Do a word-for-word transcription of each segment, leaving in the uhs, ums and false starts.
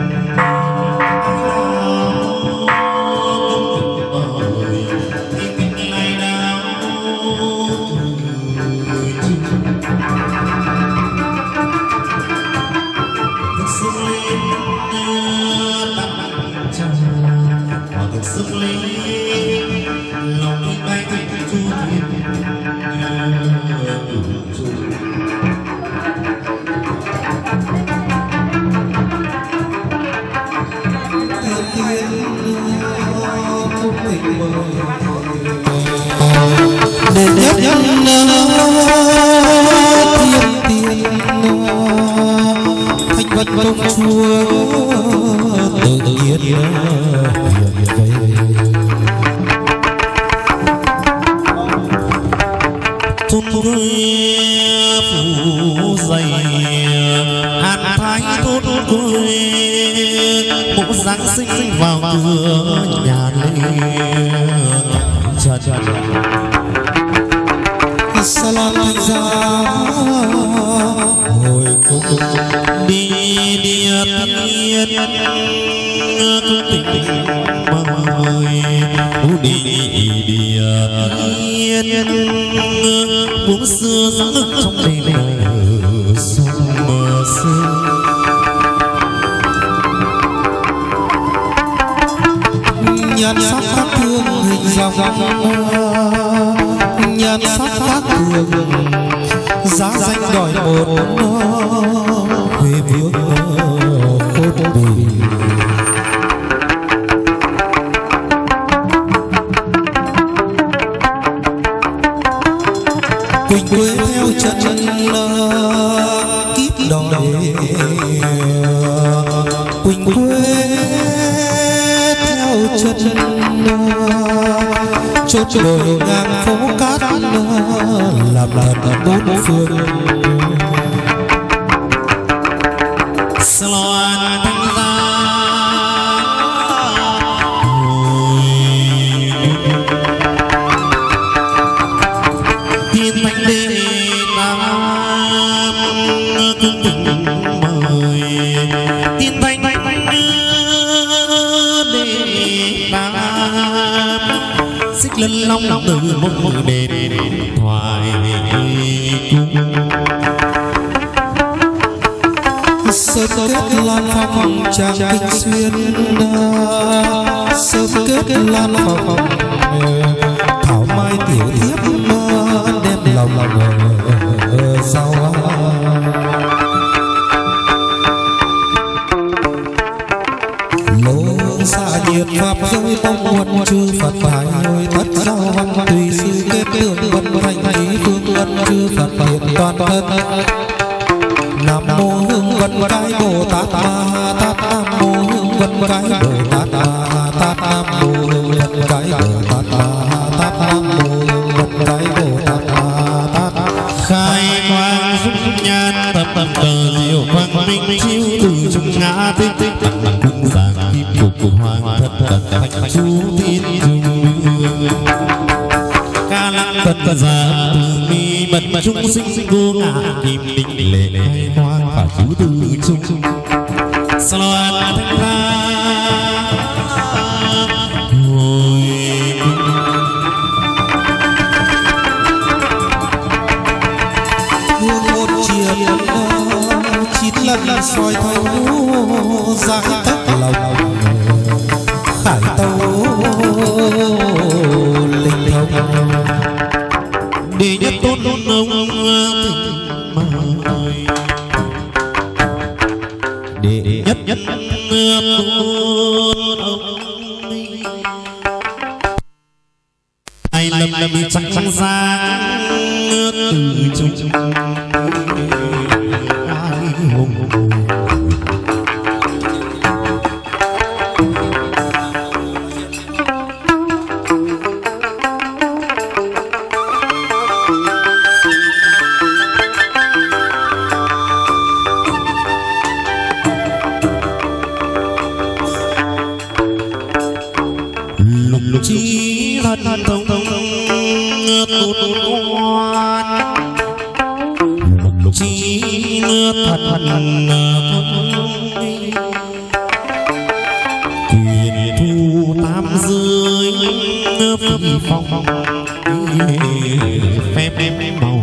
Lục chi nước thật thật phong phép màu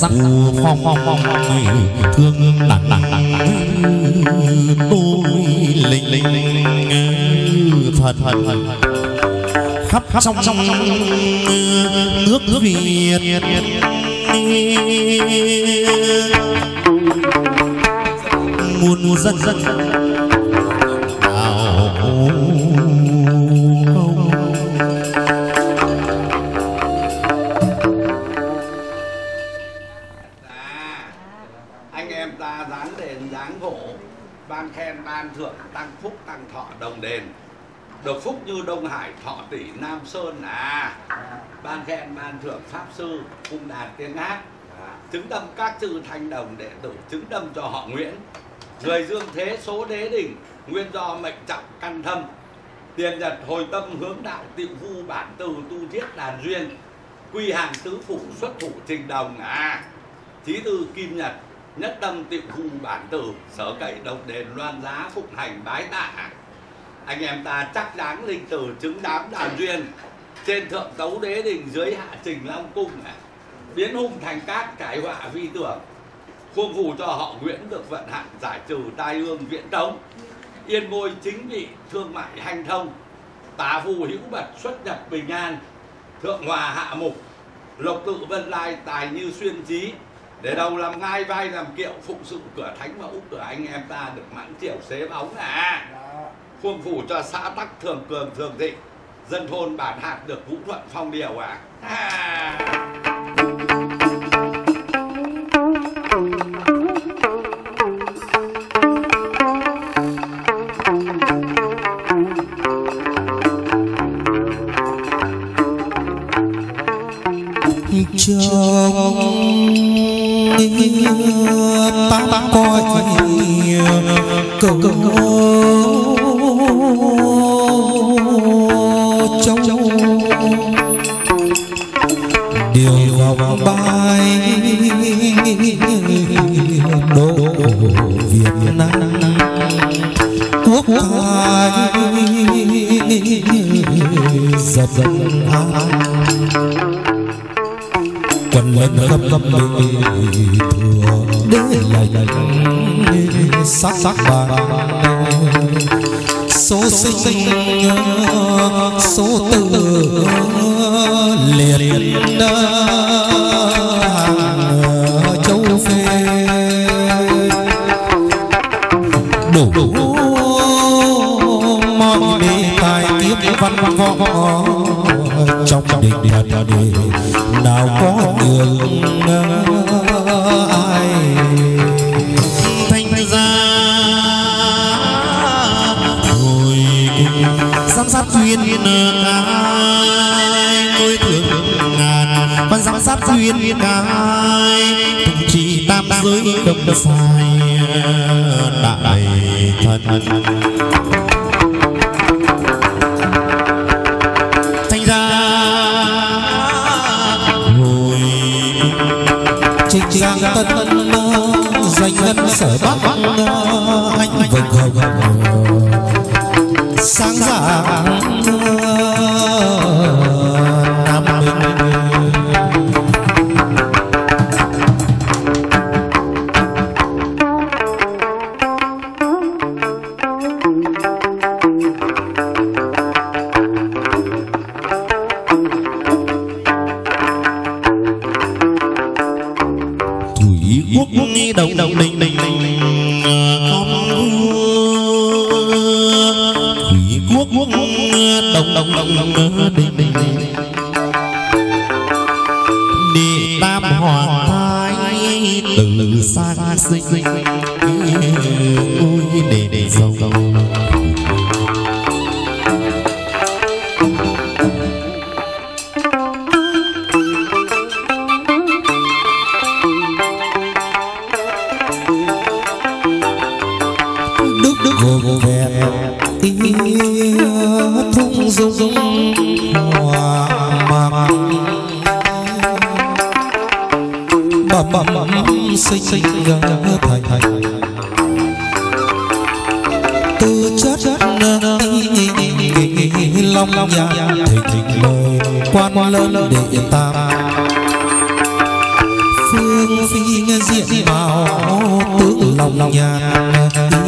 sắc phong thương nặng nặng tôi linh linh như thật khắp khắp trong trong nước nước Việt muôn dân dân được phúc như Đông Hải, Thọ Tỷ, Nam Sơn à. Ban khen ban thưởng pháp sư cung đàn tiếng hát, chứng đâm các chư thanh đồng đệ tử, chứng đâm cho họ Nguyễn, người dương thế số đế đỉnh, nguyên do mệnh trọng căn thâm, tiền nhật hồi tâm hướng đạo tịu vu bản từ tu thiết đàn duyên, quy hàng tứ phủ xuất thủ trình đồng à. Chí tư kim nhật nhất tâm tịu vu bản từ, sở cậy độc đền loan giá phụng hành bái tạ. Anh em ta chắc đáng linh tử chứng đám đàn duyên, trên thượng tấu đế đình dưới hạ trình long cung, biến hung thành cát cải họa vi tưởng, khuôn phù cho họ Nguyễn được vận hạn giải trừ tai ương viễn tống, yên ngôi chính vị thương mại hành thông, tá phù hữu bật xuất nhập bình an, thượng hòa hạ mục, lộc tự vân lai tài như xuyên trí, để đầu làm ngai vai làm kiệu phụng sự cửa thánh mẫu cửa anh em ta được mãn triều xế bóng à. Khuôn phủ cho xã Tắc Thường Cường Thường Thịnh, dân thôn bản hạt được Vũ Thuận phong điều à. À. Trong ta coi cầu cầu trong điều vòng bay đô Việt Nam quốc thái dập dần an quần lên khắp khắp đời thừa để lành sắc sắc vàng số sinh số tử liền hàng châu phê đủ đủ mọi tài kiếp văn võ trong đình đền nào có đường ai thành ra giám sát duyên cái tôi thường ngàn ban giám sát duyên cái thậm chí tam giới đông đông sai đại thần thành ra rồi trịnh giang tân danh ngân sở bắc anh vâng hồng sáng dạng Nam Bình thủy quốc nghi đồng đồng đình đình đồng đồng đồng đồng đình đình đi tam hoàng thái từ sang sinh sinh ôi để để dòng đức đức vô vẻ thung dung hòa mạc bầm bầm bầm xinh xinh thành thành từ chất long long nhà thịnh thịnh lời quan quan lớn để yên tam phương phi diện vào tướng lòng nhàn khác thường.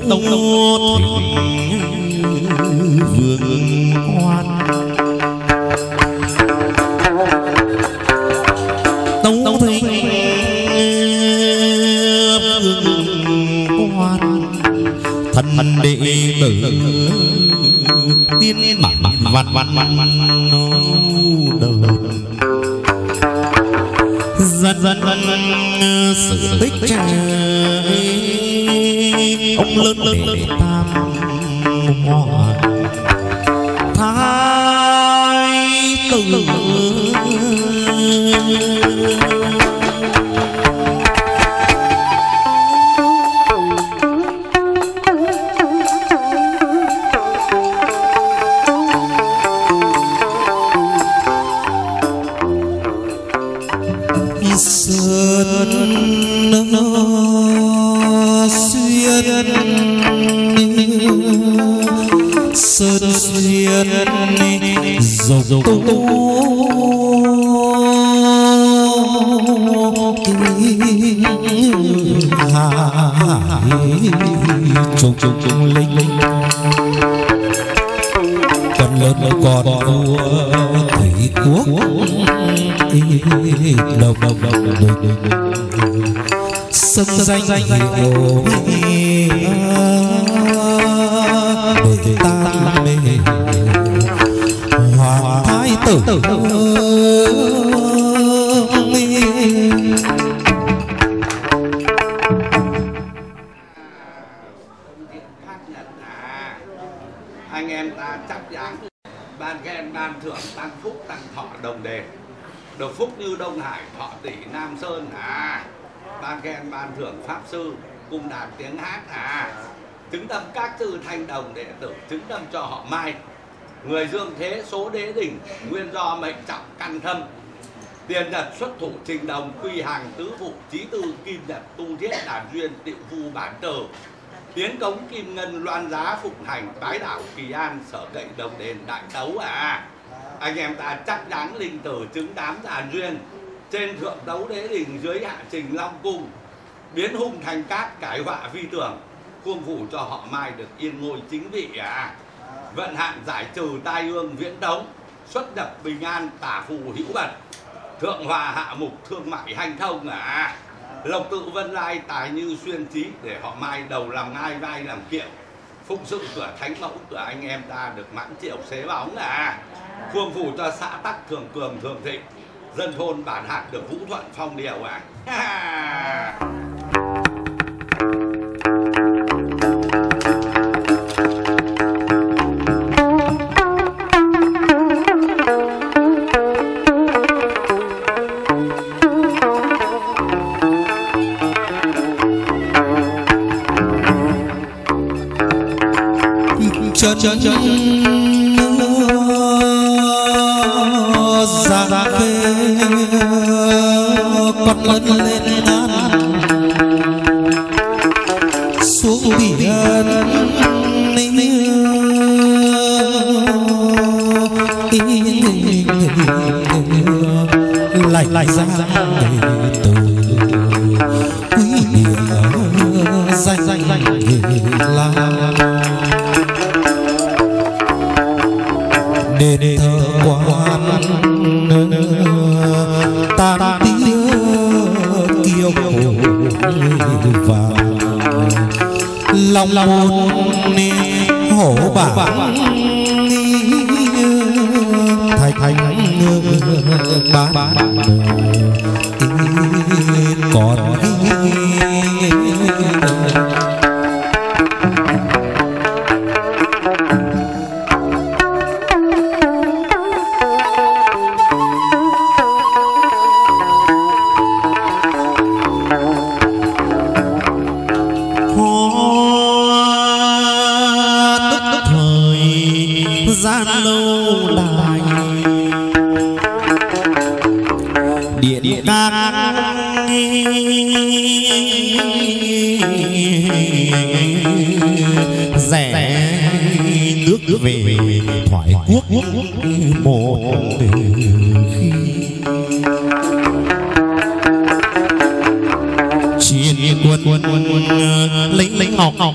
tông tông vương hoan tông tông thịnh vương hoan thần đệ tử tiên bản vạn vạn vạn dân dân sự tích trai ông lớn lớn lớn tam hòa thái tử danh hiệu đời ta mê hoàng thái tử anh em ta chắc dáng ban khen ban thưởng tăng phúc tăng thọ đồng đền đồng phúc như Đông Hải thọ tỷ Nam Sơn à ban khen ban thưởng pháp sư cùng đàn tiếng hát à chứng tâm các sư thanh đồng đệ tử chứng tâm cho họ Mai người dương thế số đế đỉnh nguyên do mệnh trọng căn thâm tiền nhật xuất thủ trình đồng quy hàng tứ phụ trí tư kim nhật tu thiết đàn duyên tiệu phu bản tờ tiến cống kim ngân loan giá phụng hành bái đảo Kỳ An sở cậy đồng đền đại tấu à anh em ta chắc đáng linh tử chứng đám đàn duyên trên thượng đấu đế đình dưới hạ trình long cung biến hung thành cát cải họa vi tường khuôn phủ cho họ Mai được yên ngôi chính vị à vận hạn giải trừ tai ương viễn đống xuất nhập bình an tả phù hữu bật thượng hòa hạ mục thương mại hành thông à lộc tự vân lai tài như xuyên trí để họ Mai đầu làm ngai vai làm kiệu phụng sự cửa thánh mẫu cửa anh em ta được mãn triệu xế bóng à khuôn phủ cho xã tắc thường cường thường thịnh dân thôn bản hạt được vũ thuận phong điều à. Chân chân chân ra ra con lớn lên an xuống biển ninh ninh lại lại ra từ quý biển danh danh là đền thờ quan ta ta tiếng kêu và lòng lòng hổ bảng thái thành ba ba còn quân lính lính học học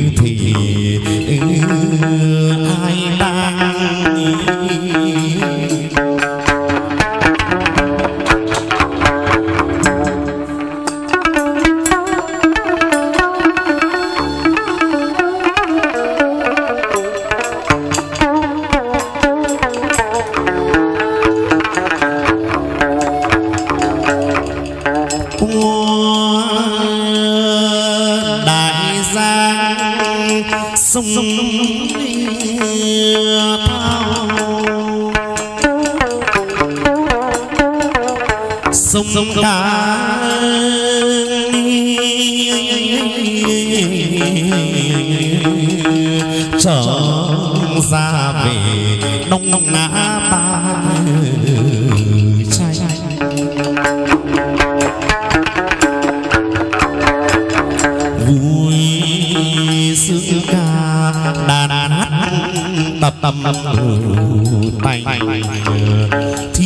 thì ai đang sông cá trở ra về đông đông ngã ba trai vui sướng ca đàn hát tập tập tay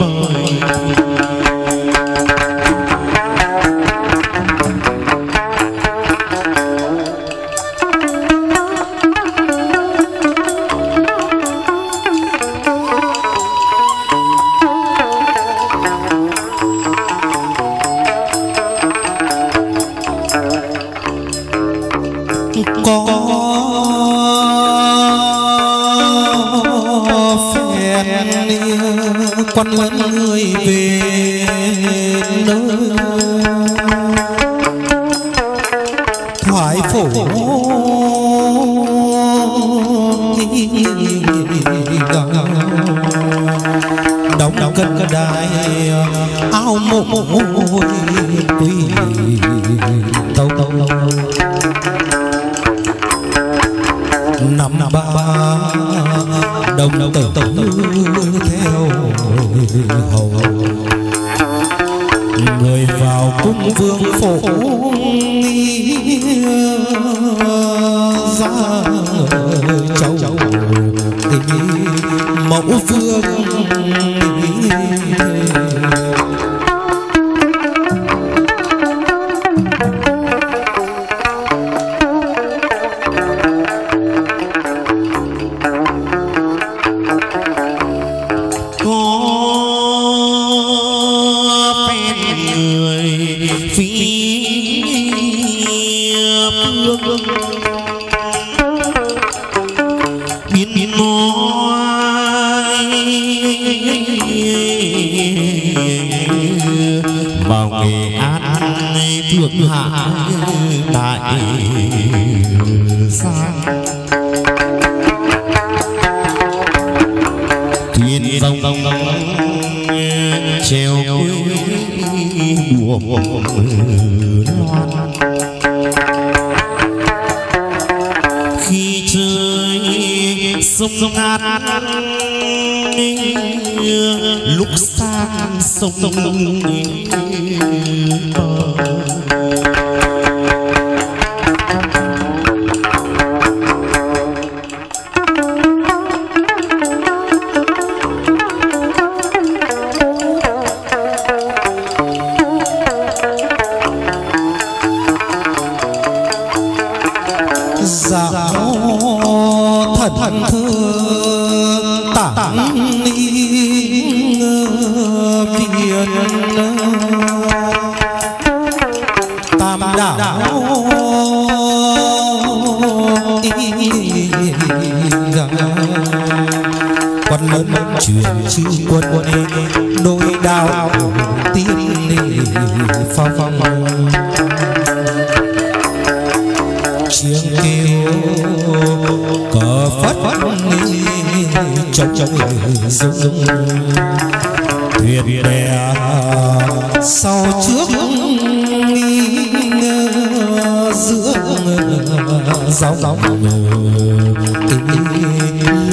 bời quan lớn người về nơi thoại phổ đóng đóng cân cân đài ao môi quỳ tâu tâu năm ba đồng tử tử theo hầu người vào cung vương phổ ra châu mẫu vương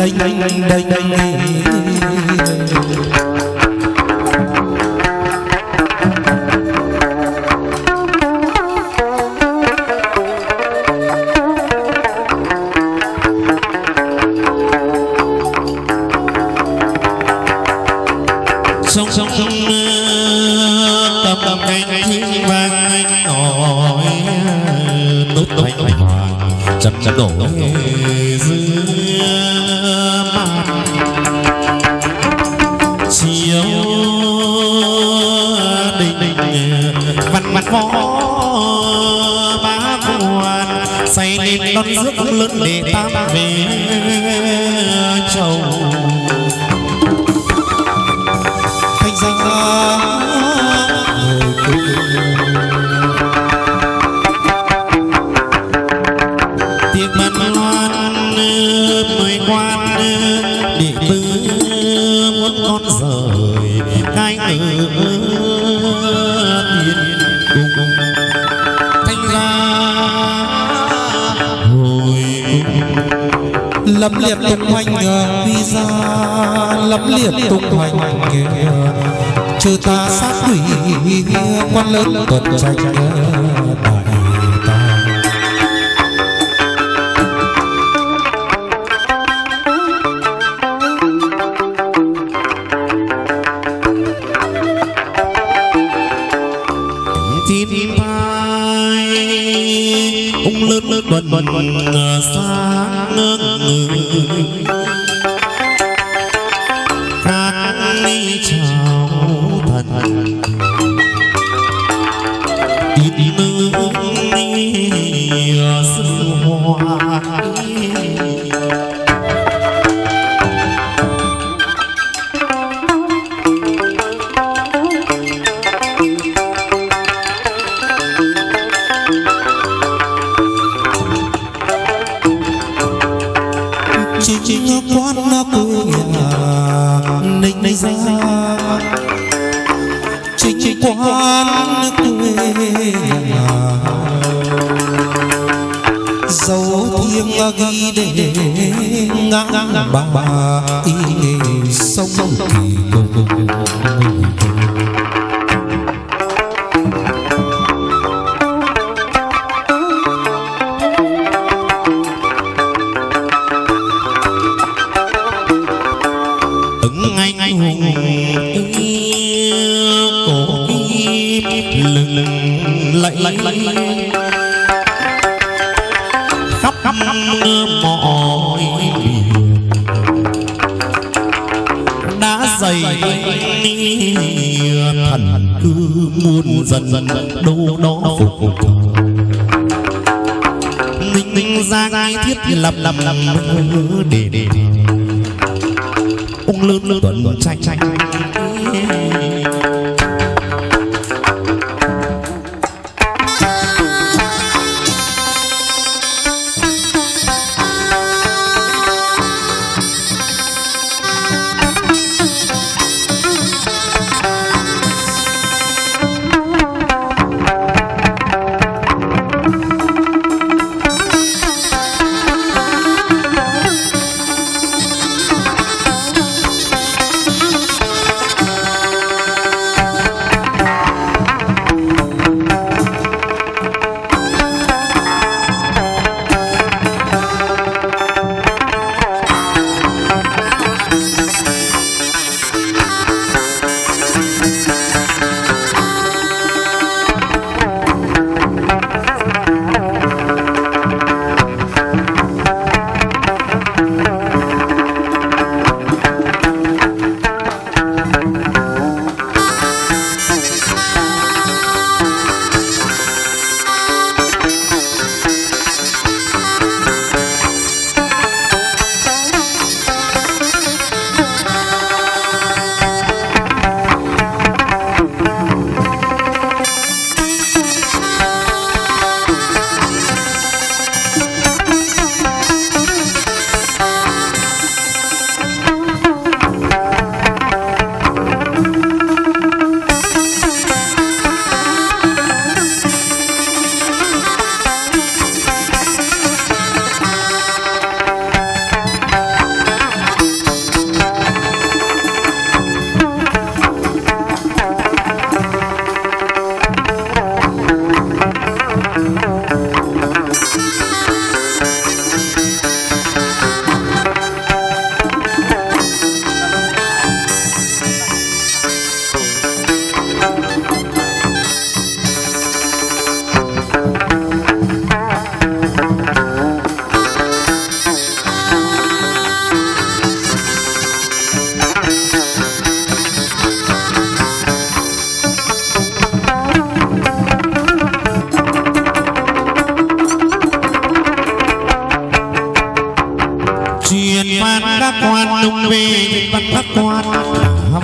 đây đây đây đây sông sông sông tầm tầm cánh thiên vang nổi nốt thành hoàng chấm chấm đổ non nước lớn, lớn để tam về chầu thành danh ra tiệc mặn loan mời quan đệ tử muốn con rời cái lấm liệt tung hoành đi ra lấm liệt tung hoành trừ ta sát thủy quan lớn tuần tranh đại ta tin vai ông lớn lớn tuần tuần xa ban các quan đông về văn các quan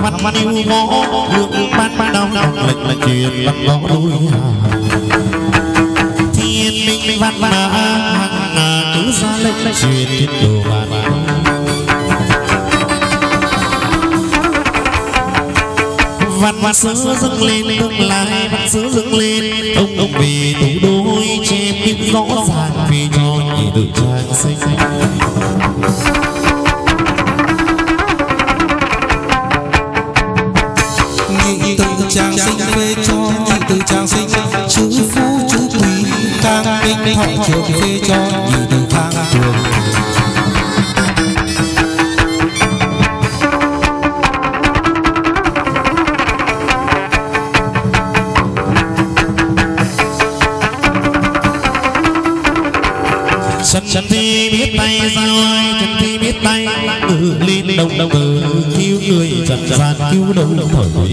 văn văn yêu võ lượng ban ban đông lịch là truyền văn võ đôi thiên minh văn mà hàng cứ ra lệnh truyền thiên đồ bàn văn văn sớ dâng lên tương lai văn sớ dâng lên ông ông về thủ đô trên những rõ ràng vì cho nhị tự trang sinh nhị tự trang sinh về cho nhị tự trang sinh chữ phú chữ quý càng kinh thọ trường về cho nhị tự thang trường chân thi biết tay rồi chân thi biết tay từ lên đồng đồng từ cứu người dần dần cứu đầu đồng thổi thổi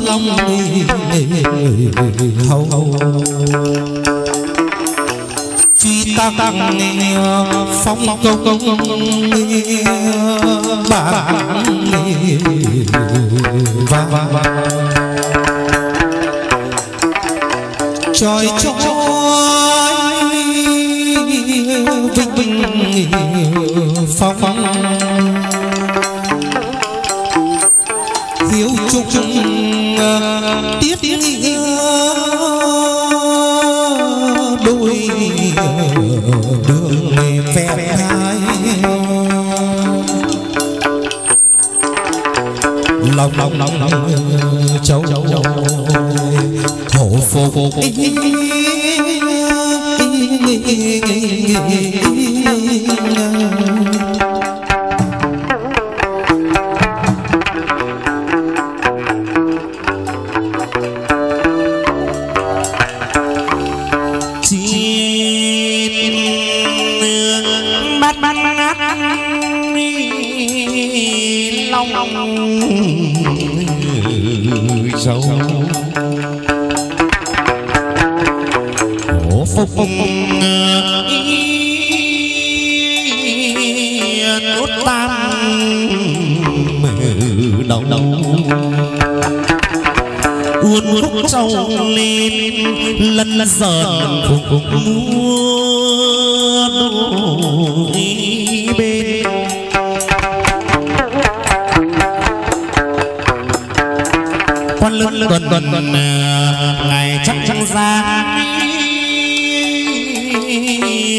long long hầu hầu truy ta tăng phong công công bản và trời cho vinh vinh phong phong hiếu chung tiết nghĩa đôi đường phe hai lòng lòng lòng lòng châu thổ phô phô dấu ô phúc phúc đốt tan đầu đầu uốn khúc sâu lên lần lần giờ mưa đôi bên quan lưng tuần tuần ngày trăng trăng ra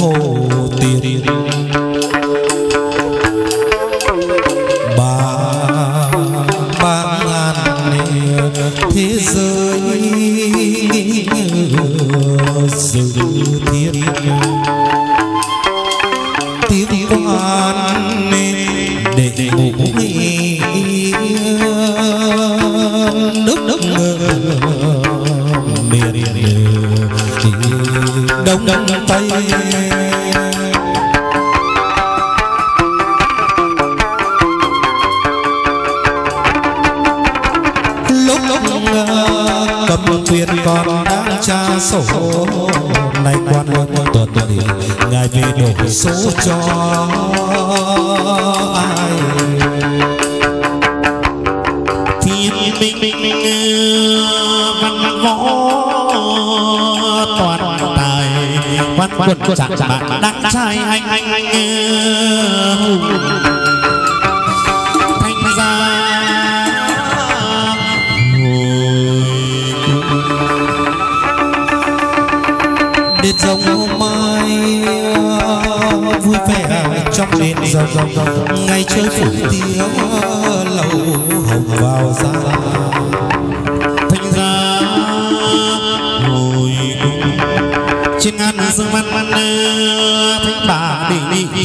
hồ tiền ba ba ngàn thế giới rừng thiên tiếng quan để ngủ nước nước miền đông đông tây lúc lúc cầm thuyền còn đang tra sổ nay quan tuần tuần ngày về đổ số cho ai Minh minh văn võ toàn tài văn quân dạng bạn đắc trai anh anh anh thanh gia đêm rồng mai vui vẻ trong đêm rồng ngày chơi phủ tía lầu hồng vào ra thành ra hồi trên ngàn dương văn văn thánh bà đỉnh đỉnh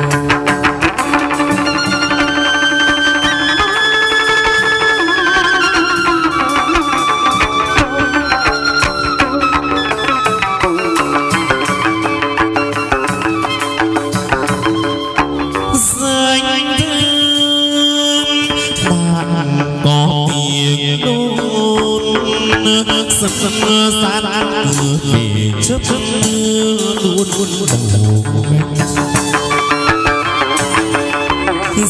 trước luôn luôn đầu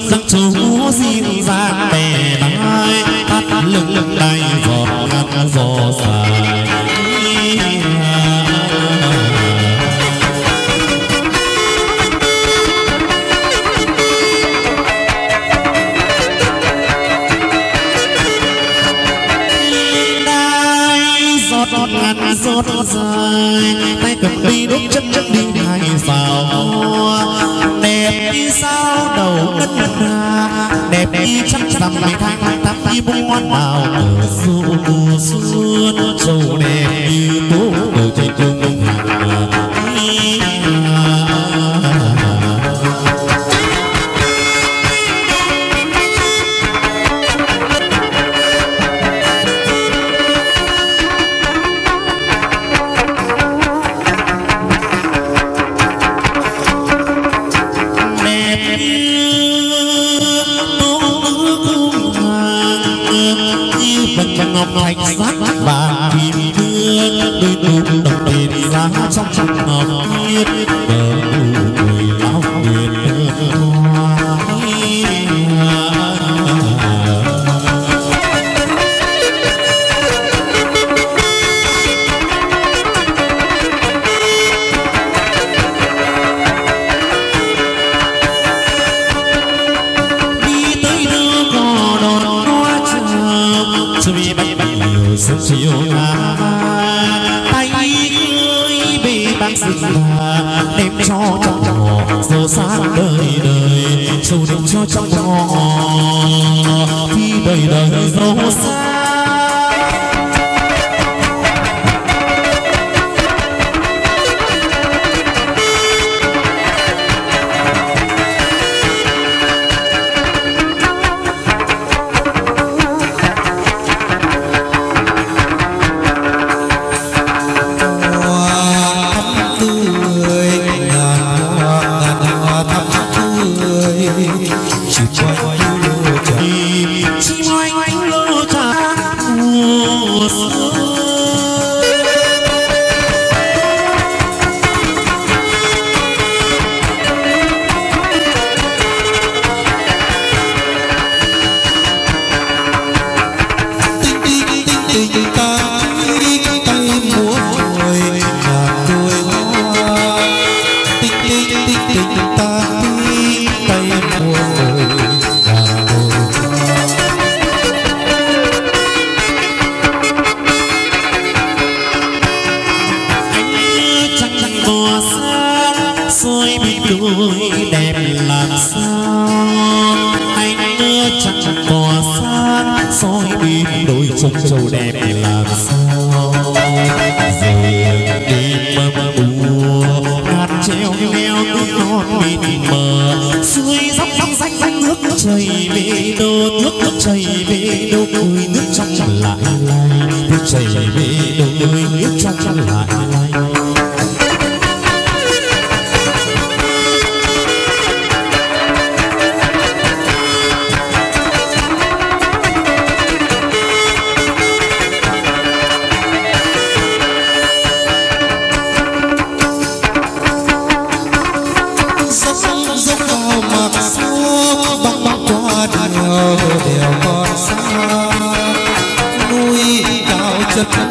sông lưng chú riêng ra bè tay tắt lưng lưng đầy giọt ngăn gió dài. Giọt dài tay cầm đi đốt chân chân đi hai vào đẹp đi sao đầu ngân nga đẹp đi chắc rằng mày thanh tắm đi bông hoa đào ở dù mùa xuân trầu đẹp như tố đầu trên chung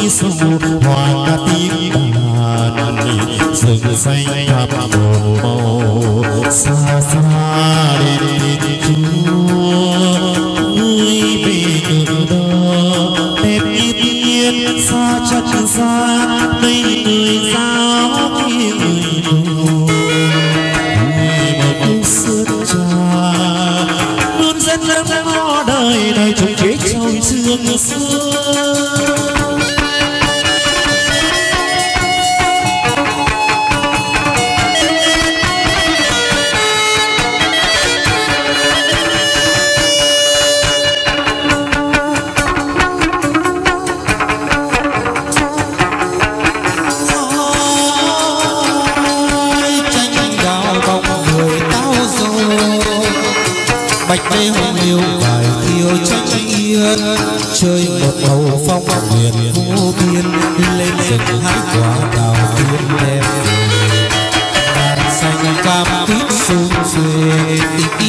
Hãy subscribe rừng xanh thẳm màu màu xa xa đến Chúa ơi về đó đẹp như thiên nhiên xa chân xa đây người giáo kia người mù mùi sương trà luôn dân lắm ngõ đời đời trong chế trôi sương xưa. Bạch mê hồng liêu vài thiêu trắng yên chơi một bầu phong huyền vô biên lên rừng hái quả đào tiên đẹp đàn xanh cam tuyết xuống về đi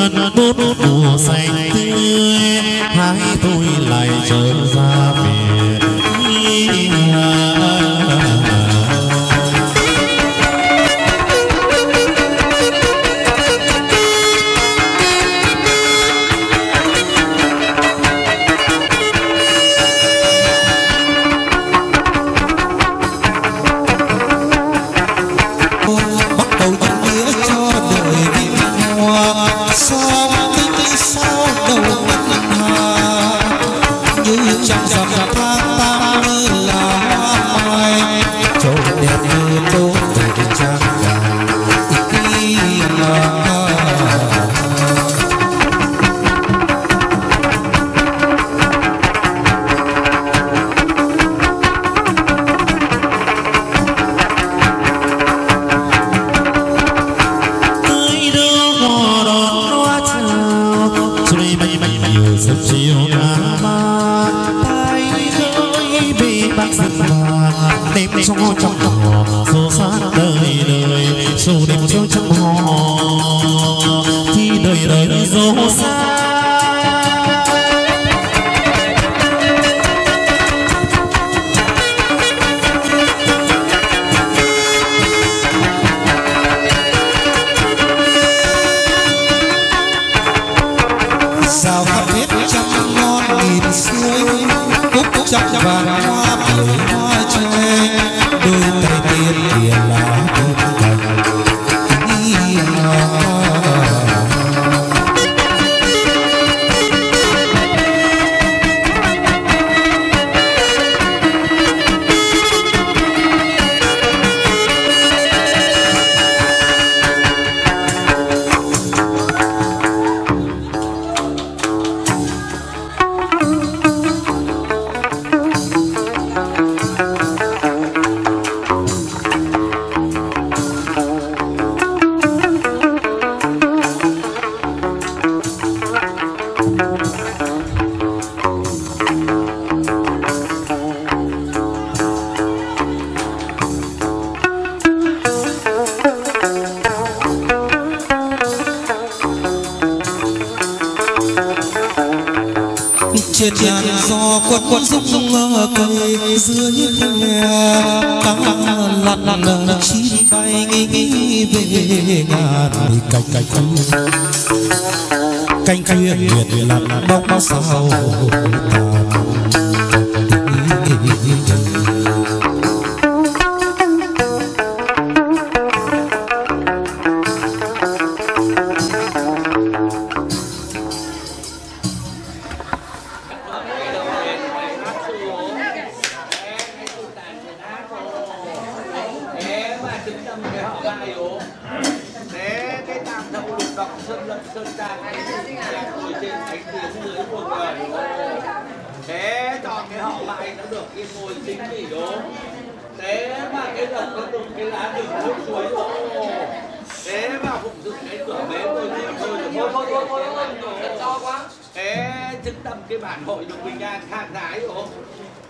bút mùa xanh tươi hái tôi lại trở ra về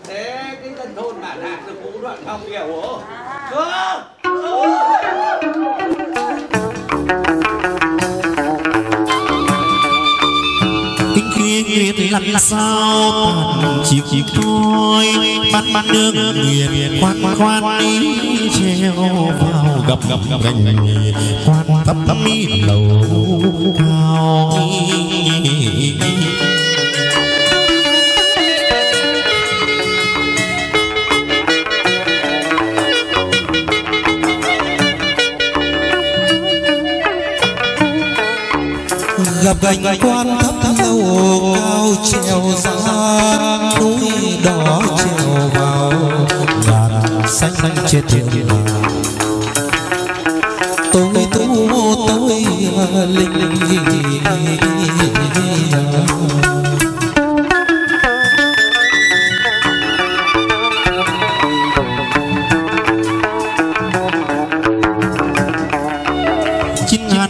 thế cái dân thôn bản hạt được cũng đoạn không hiểu không? À. Tình khi nghiệt lặn sao chỉ chỉ thôi bắt bắt nước nghiền khoan khoan đi treo vào gặp gặp gặp gành khoan thấp thấp mi đầu cao. Gặp gành quan thấp lâu cao trèo ra núi đỏ trèo vào đàn xanh xanh trên thiên đường tôi tôi tôi linh linh chín ngàn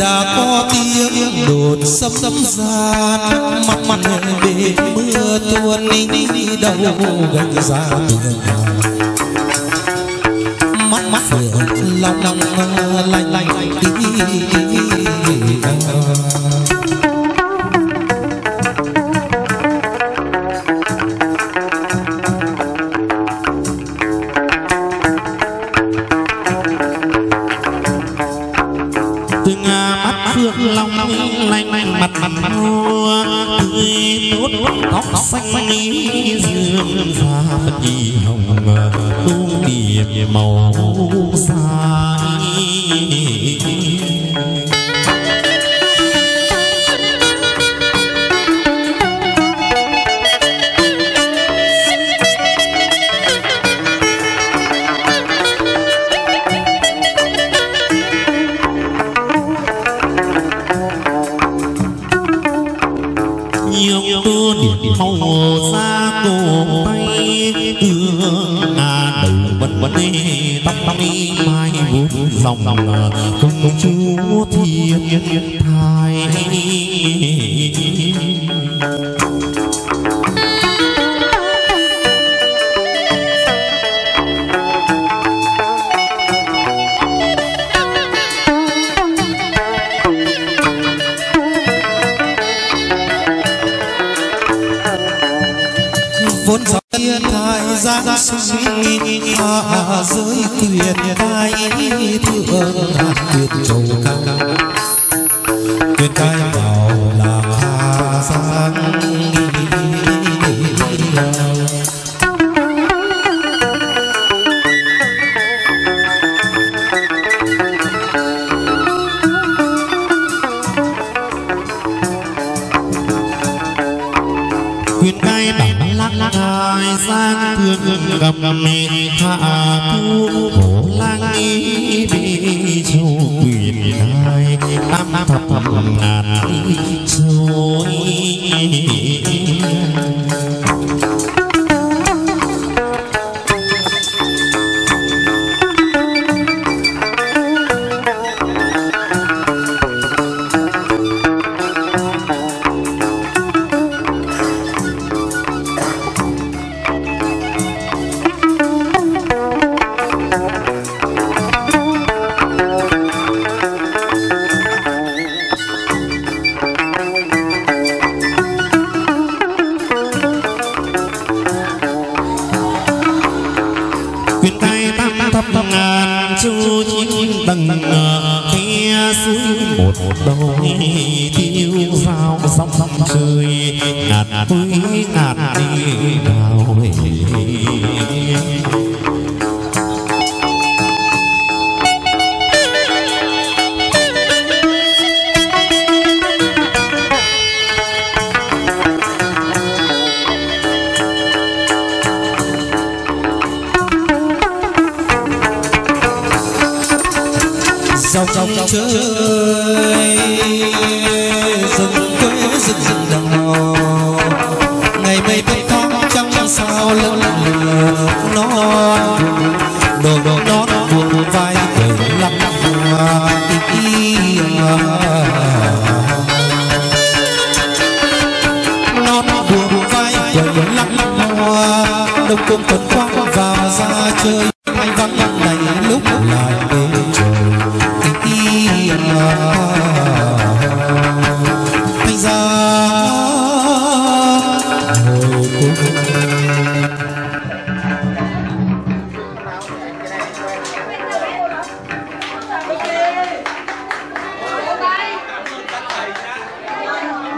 đã có tiếng đồn sấm sấm ra mặt mặt về mưa tuôn nín đầu gánh ra mắt mắt lòng lòng lạnh lạnh xanh dương xa phật y hồng tung điệp màu xa dòng công chúa thiên thai vốn dòng thiên thai giáng sinh hạ giới tuyệt thai thượng hạ tuyệt châu cao tuyệt thai vào là hạ giáng gặp mẹ hạ thu khổ lang ý bị châu quyền hai tam thập thập ngàn châu trong chơi rừng quê rừng rừng đồng ngày mây bay thoáng trăng sao lơ lơ non đồ đồ đó buồn vai từ lắm non buồn vai từ lắm đông cung tuần quang và ra chơi.